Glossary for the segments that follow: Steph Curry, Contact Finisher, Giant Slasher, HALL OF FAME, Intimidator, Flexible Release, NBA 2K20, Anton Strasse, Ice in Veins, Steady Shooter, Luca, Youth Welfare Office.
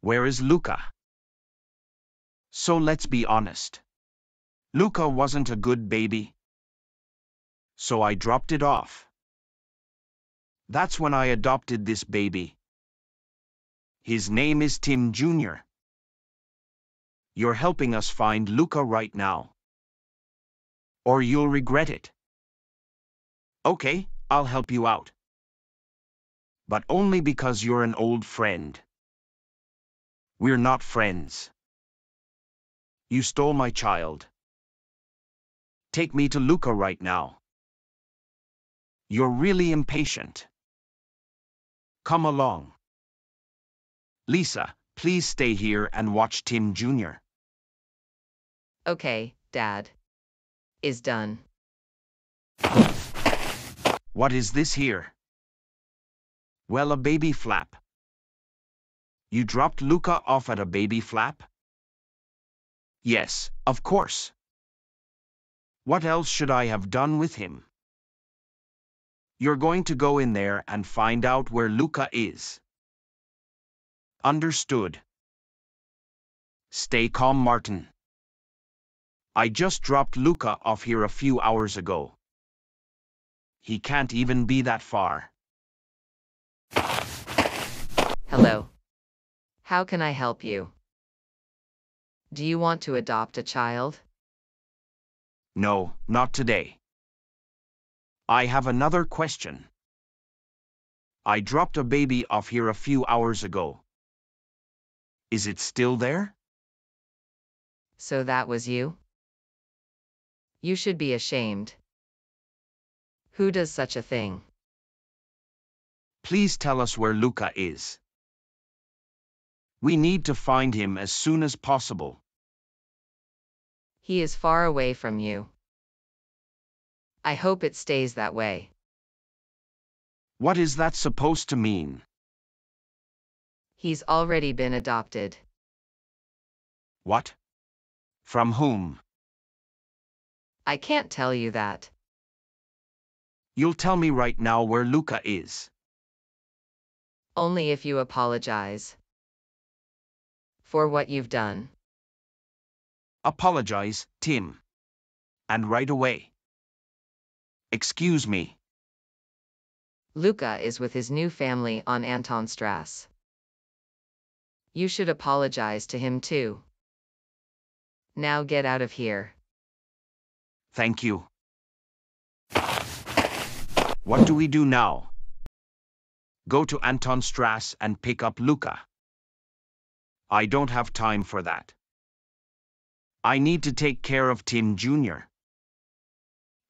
Where is Luca? So let's be honest. Luca wasn't a good baby. So I dropped it off. That's when I adopted this baby. His name is Tim Jr. You're helping us find Luca right now. Or you'll regret it. Okay, I'll help you out. But only because you're an old friend. We're not friends. You stole my child. Take me to Luca right now. You're really impatient. Come along. Lisa, please stay here and watch Tim Jr. Okay, Dad. Is done. What is this here? Well, a baby flap. You dropped Luca off at a baby flap? Yes, of course. What else should I have done with him? You're going to go in there and find out where Luca is. Understood. Stay calm, Martin. I just dropped Luca off here a few hours ago. He can't even be that far. Hello. How can I help you? Do you want to adopt a child? No, not today. I have another question. I dropped a baby off here a few hours ago. Is it still there? So that was you? You should be ashamed. Who does such a thing? Please tell us where Luca is. We need to find him as soon as possible. He is far away from you. I hope it stays that way. What is that supposed to mean? He's already been adopted. What? From whom? I can't tell you that. You'll tell me right now where Luca is. Only if you apologize. For what you've done. Apologize, Tim. And right away. Excuse me. Luca is with his new family on Anton Strasse. You should apologize to him too. Now get out of here. Thank you. What do we do now? Go to Anton Strasse and pick up Luca. I don't have time for that. I need to take care of Tim Jr.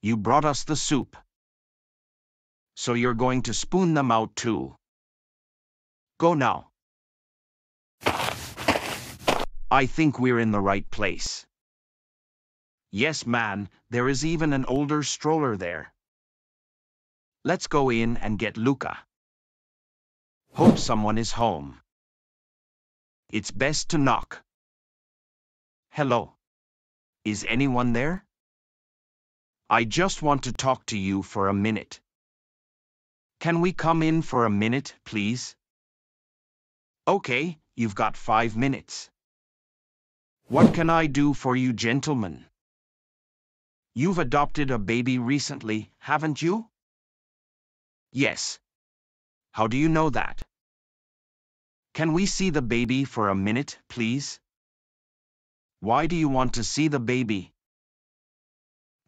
You brought us the soup. So you're going to spoon them out too. Go now. I think we're in the right place. Yes, man, there is even an older stroller there. Let's go in and get Luca. Hope someone is home. It's best to knock. Hello. Is anyone there? I just want to talk to you for a minute. Can we come in for a minute, please? Okay, you've got 5 minutes. What can I do for you, gentlemen? You've adopted a baby recently, haven't you? Yes. How do you know that? Can we see the baby for a minute, please? Why do you want to see the baby?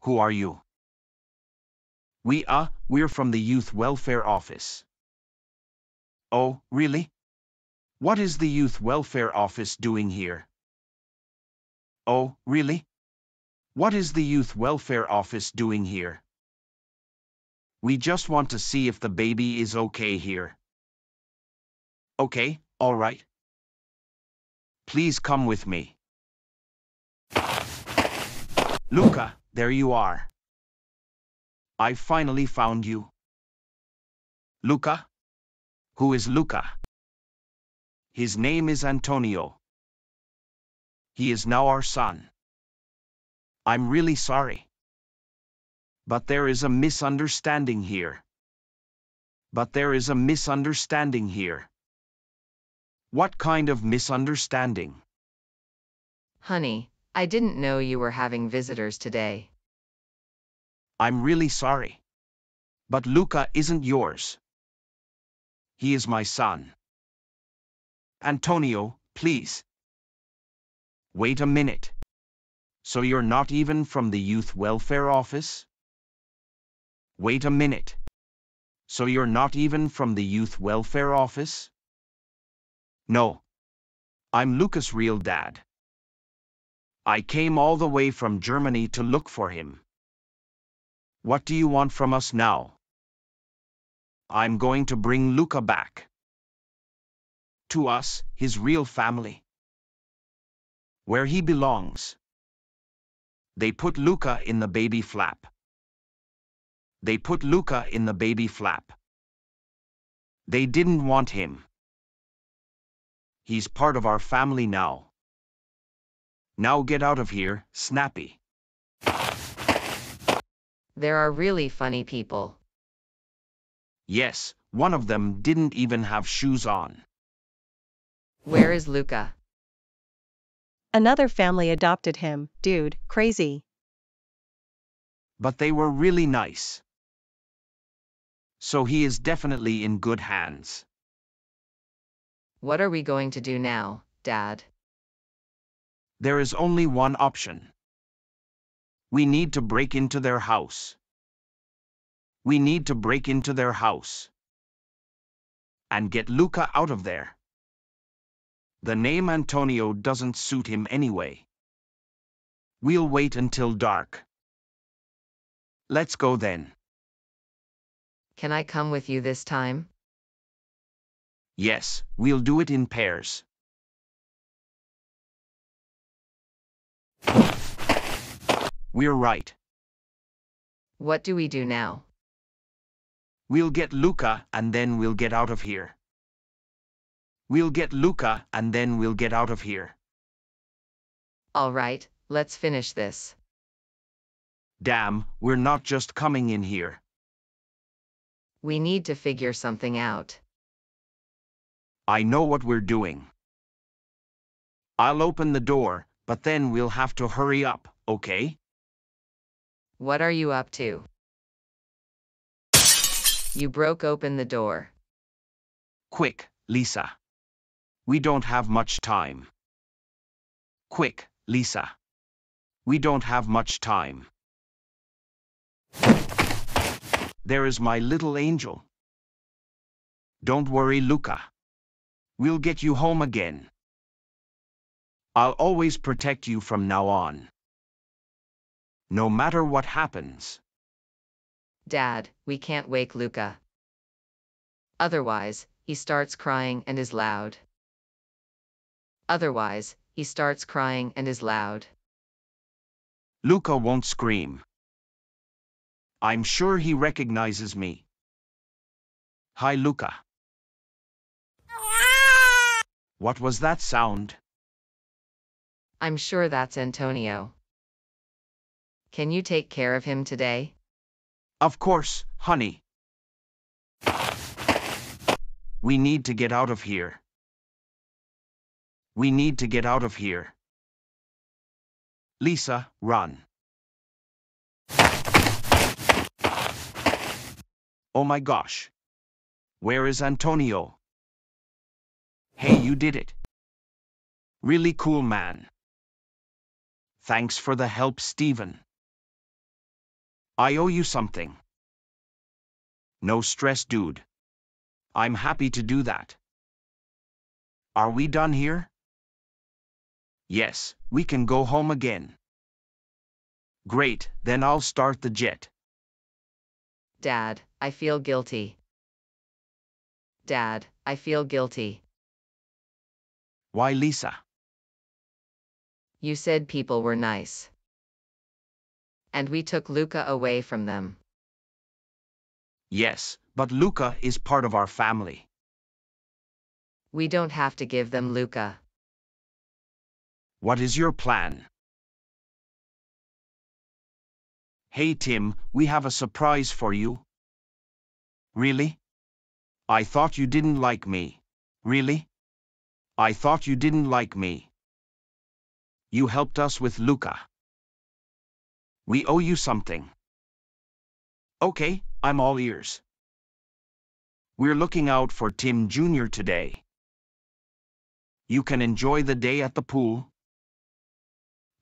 Who are you? We're from the Youth Welfare Office. Oh, really? What is the Youth Welfare Office doing here? Oh, really? What is the Youth Welfare Office doing here? We just want to see if the baby is okay here. Okay, all right. Please come with me. Luca, there you are. I finally found you. Luca? Who is Luca? His name is Antonio. He is now our son. I'm really sorry. But there is a misunderstanding here. What kind of misunderstanding? Honey, I didn't know you were having visitors today. I'm really sorry. But Luca isn't yours. He is my son. Antonio, please. Wait a minute. So you're not even from the Youth Welfare Office? Wait a minute. So you're not even from the Youth Welfare Office? No. I'm Luca's real dad. I came all the way from Germany to look for him. What do you want from us now? I'm going to bring Luca back. To us, his real family. Where he belongs. They put Luca in the baby flap. They put Luca in the baby flap. They didn't want him. He's part of our family now. Now get out of here, Snappy. There are really funny people. Yes, one of them didn't even have shoes on. Where is Luca? Another family adopted him, dude, crazy. But they were really nice. So he is definitely in good hands. What are we going to do now, Dad? There is only one option. We need to break into their house. We need to break into their house. And get Luca out of there. The name Antonio doesn't suit him anyway. We'll wait until dark. Let's go then. Can I come with you this time? Yes, we'll do it in pairs. We're right. What do we do now? We'll get Luca and then we'll get out of here. We'll get Luca and then we'll get out of here. All right, let's finish this. Damn, we're not just coming in here. We need to figure something out. I know what we're doing. I'll open the door, but then we'll have to hurry up, okay? What are you up to? You broke open the door. Quick, Lisa. We don't have much time. Quick, Lisa. We don't have much time. There is my little angel. Don't worry, Luca. We'll get you home again. I'll always protect you from now on. No matter what happens. Dad, we can't wake Luca. Otherwise, he starts crying and is loud. Otherwise, he starts crying and is loud. Luca won't scream. I'm sure he recognizes me. Hi, Luca. What was that sound? I'm sure that's Antonio. Can you take care of him today? Of course, honey. We need to get out of here. We need to get out of here. Lisa, run. Oh my gosh. Where is Antonio? Hey, you did it. Really cool, man. Thanks for the help, Stephen. I owe you something. No stress, dude. I'm happy to do that. Are we done here? Yes, we can go home again. Great, then I'll start the jet. Dad, I feel guilty. Dad, I feel guilty. Why, Lisa? You said people were nice. And we took Luca away from them. Yes, but Luca is part of our family. We don't have to give them Luca. What is your plan? Hey, Tim, we have a surprise for you. Really? I thought you didn't like me. Really? I thought you didn't like me. You helped us with Luca. We owe you something. Okay, I'm all ears. We're looking out for Tim Jr. today. You can enjoy the day at the pool.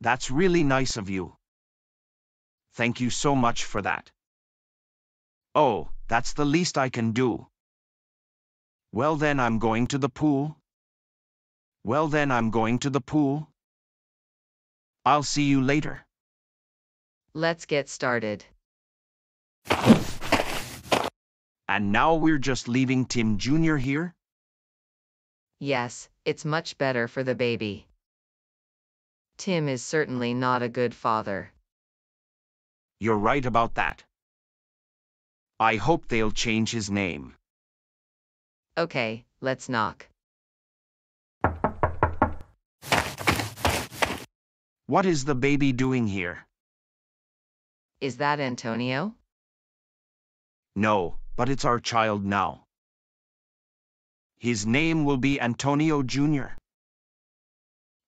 That's really nice of you. Thank you so much for that. Oh, that's the least I can do. Well then I'm going to the pool. Well then I'm going to the pool. I'll see you later. Let's get started. And now we're just leaving Tim Jr. here? Yes, it's much better for the baby. Tim is certainly not a good father. You're right about that. I hope they'll change his name. Okay, let's knock. What is the baby doing here? Is that Antonio? No, but it's our child now. His name will be Antonio Jr.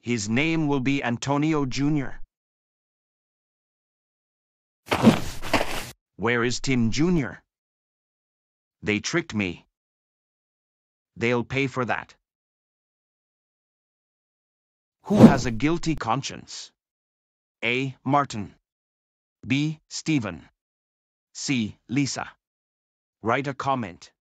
His name will be Antonio Jr. Where is Tim Jr.? They tricked me. They'll pay for that. Who has a guilty conscience? A. Martin. B. Stephen. C. Lisa. Write a comment.